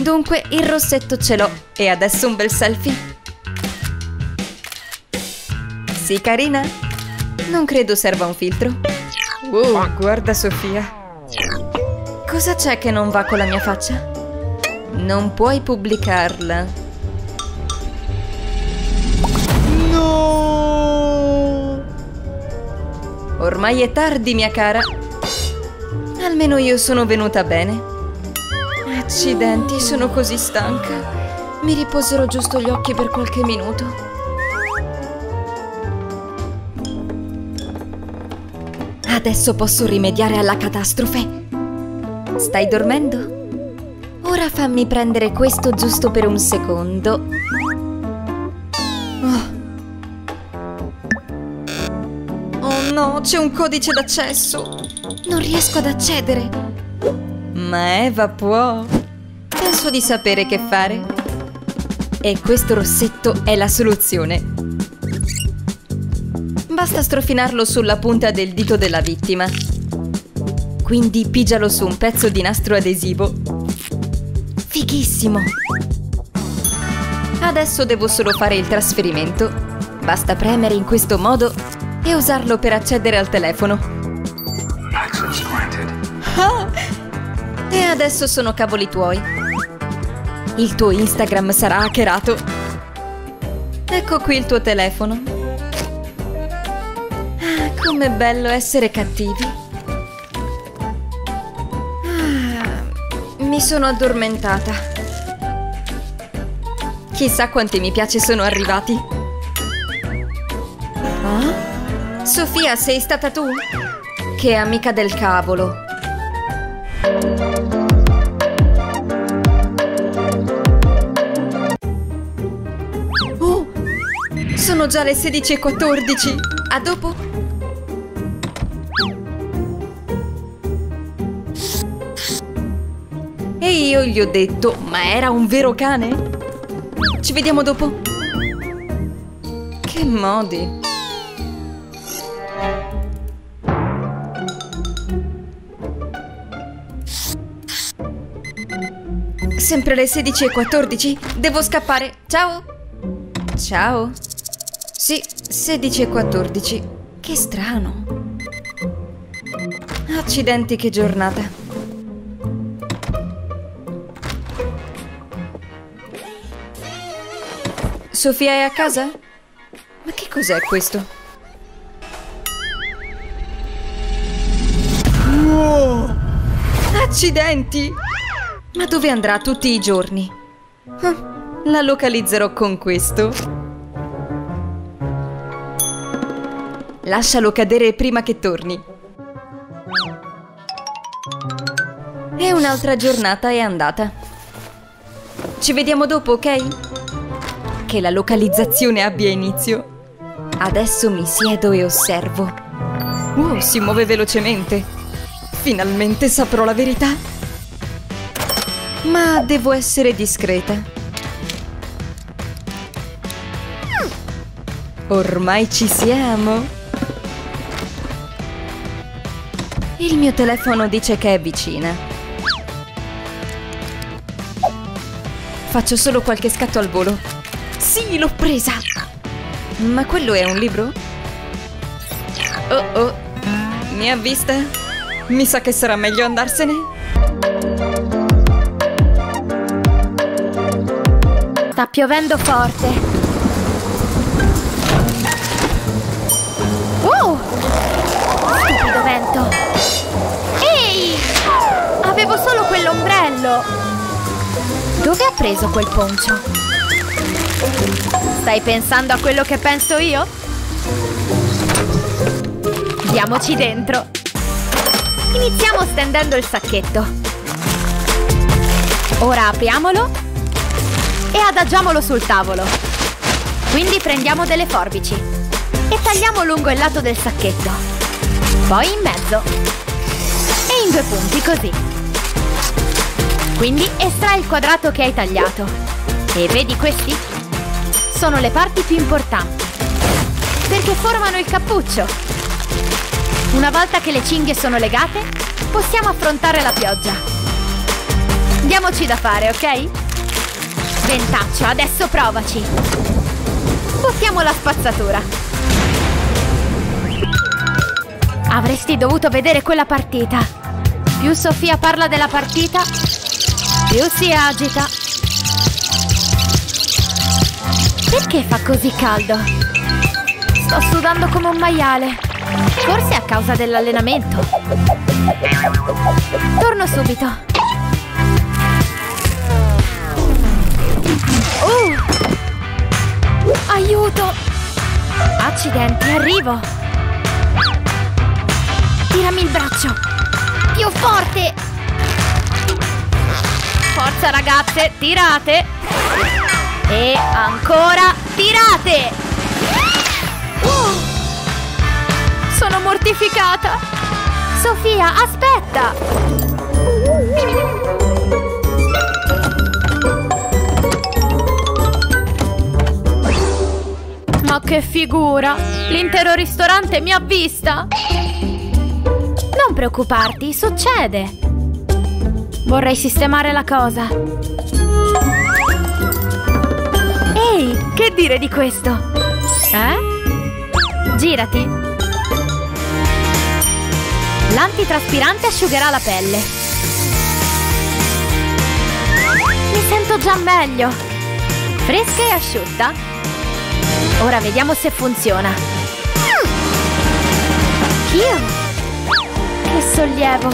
Dunque il rossetto ce l'ho. E adesso un bel selfie. Sì, carina? Non credo serva un filtro. Wow, guarda Sofia. Cosa c'è che non va con la mia faccia? Non puoi pubblicarla. No! Ormai è tardi, mia cara. Almeno io sono venuta bene. Accidenti, sono così stanca. Mi riposerò giusto gli occhi per qualche minuto. Adesso posso rimediare alla catastrofe. Stai dormendo? Ora fammi prendere questo giusto per un secondo. Oh no, c'è un codice d'accesso. Non riesco ad accedere. Ma Eva può. Penso di sapere che fare. E questo rossetto è la soluzione. Basta strofinarlo sulla punta del dito della vittima. Quindi pigialo su un pezzo di nastro adesivo. Fighissimo! Adesso devo solo fare il trasferimento. Basta premere in questo modo e usarlo per accedere al telefono. Ah! E adesso sono cavoli tuoi. Il tuo Instagram sarà hackerato. Ecco qui il tuo telefono. Com'è bello essere cattivi. Mi sono addormentata. Chissà quanti mi piace sono arrivati. Oh? Sofia, sei stata tu? Che amica del cavolo. Oh! Sono già le 16:14. A dopo. E io gli ho detto, ma era un vero cane? Ci vediamo dopo. Che modi. Sempre le 16:14? Devo scappare. Ciao. Ciao. Sì, 16:14. Che strano. Accidenti, che giornata. Sofia è a casa? Ma che cos'è questo? Wow! Accidenti! Ma dove andrà tutti i giorni? La localizzerò con questo. Lascialo cadere prima che torni. E un'altra giornata è andata. Ci vediamo dopo, ok? Che la localizzazione abbia inizio. Adesso mi siedo e osservo. Si muove velocemente. Finalmente saprò la verità. Ma devo essere discreta. Ormai ci siamo. Il mio telefono dice che è vicina. Faccio solo qualche scatto al volo. Sì, l'ho presa! Ma quello è un libro? Oh! Mi ha vista? Mi sa che sarà meglio andarsene. Sta piovendo forte. Stupido vento! Ehi! Avevo solo quell'ombrello! Dove ha preso quel poncio? Stai pensando a quello che penso io? Diamoci dentro. Iniziamo stendendo il sacchetto. Ora apriamolo e adagiamolo sul tavolo. Quindi prendiamo delle forbici e tagliamo lungo il lato del sacchetto. Poi in mezzo e in due punti, così. Quindi estrai il quadrato che hai tagliato. E vedi questi? Sono le parti più importanti perché formano il cappuccio. Una volta che le cinghie sono legate, possiamo affrontare la pioggia. Diamoci da fare, ok? Ventaccio, adesso provaci. Buttiamo la spazzatura. Avresti dovuto vedere quella partita. Più Sofia parla della partita, più si agita. Perché fa così caldo? Sto sudando come un maiale. Forse a causa dell'allenamento. Torno subito. Aiuto! Accidenti, arrivo! Tirami il braccio! Più forte! Forza ragazze, tirate! E ancora tirate! Sono mortificata! Sofia, aspetta! Ma che figura! L'intero ristorante mi ha vista! Non preoccuparti, succede! Vorrei sistemare la cosa. Ehi, che dire di questo? Eh? Girati! L'antitraspirante asciugherà la pelle. Mi sento già meglio. Fresca e asciutta. Ora vediamo se funziona. Che sollievo.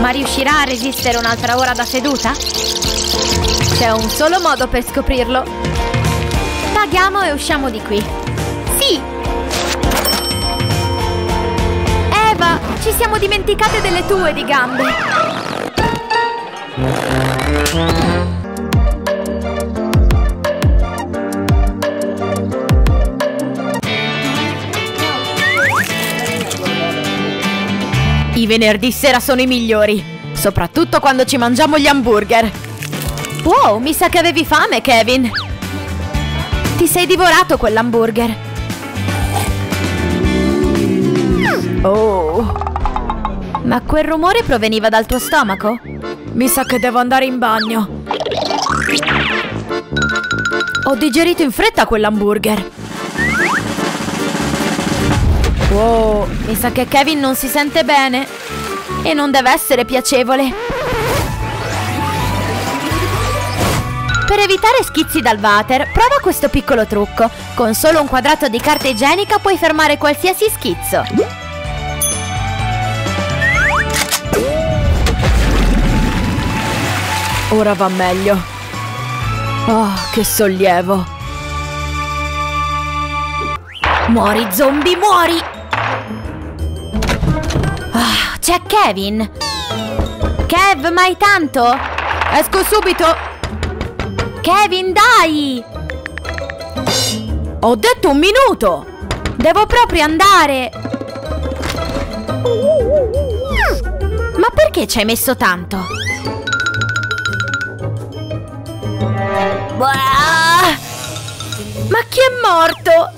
Ma riuscirà a resistere un'altra ora da seduta? C'è un solo modo per scoprirlo. Paghiamo e usciamo di qui. Sì! Ci siamo dimenticate delle tue di gambe! I venerdì sera sono i migliori, soprattutto quando ci mangiamo gli hamburger! Wow, mi sa che avevi fame, Kevin! Ti sei divorato quell'hamburger! Oh! Ma quel rumore proveniva dal tuo stomaco? Mi sa che devo andare in bagno. Ho digerito in fretta quell'hamburger. Wow, mi sa che Kevin non si sente bene. E non deve essere piacevole. Per evitare schizzi dal water, prova questo piccolo trucco. Con solo un quadrato di carta igienica puoi fermare qualsiasi schizzo. Ora va meglio. Oh, che sollievo. Muori, zombie, muori! Ah, c'è Kevin. Kev, mai tanto? Esco subito. Kevin, dai! Ho detto un minuto. Devo proprio andare. Ma perché ci hai messo tanto? Ma chi è morto?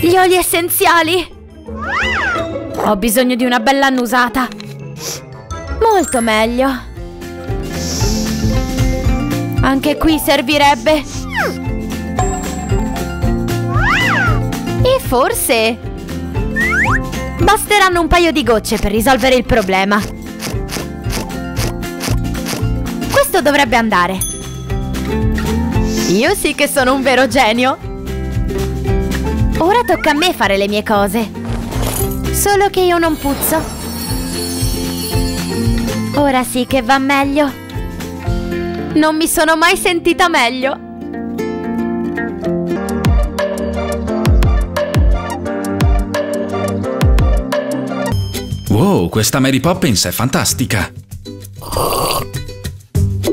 Gli oli essenziali. Ho bisogno di una bella annusata. Molto meglio. Anche qui servirebbe. E forse basteranno un paio di gocce per risolvere il problema. Questo dovrebbe andare. Io sì che sono un vero genio. Ora tocca a me fare le mie cose. Solo che io non puzzo. Ora sì che va meglio. Non mi sono mai sentita meglio. Wow, questa Mary Poppins è fantastica.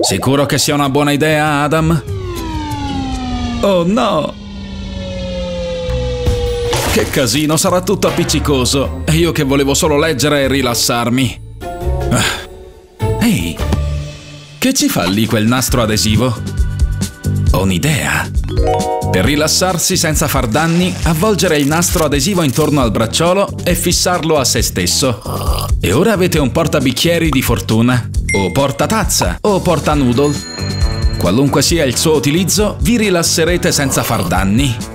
Sicuro che sia una buona idea, Adam? Oh no! Che casino, sarà tutto appiccicoso. E io che volevo solo leggere e rilassarmi. Ehi! Che ci fa lì quel nastro adesivo? Ho un'idea! Per rilassarsi senza far danni, avvolgere il nastro adesivo intorno al bracciolo e fissarlo a se stesso. E ora avete un portabicchieri di fortuna, o portatazza, o portanoodle. Qualunque sia il suo utilizzo, vi rilasserete senza far danni.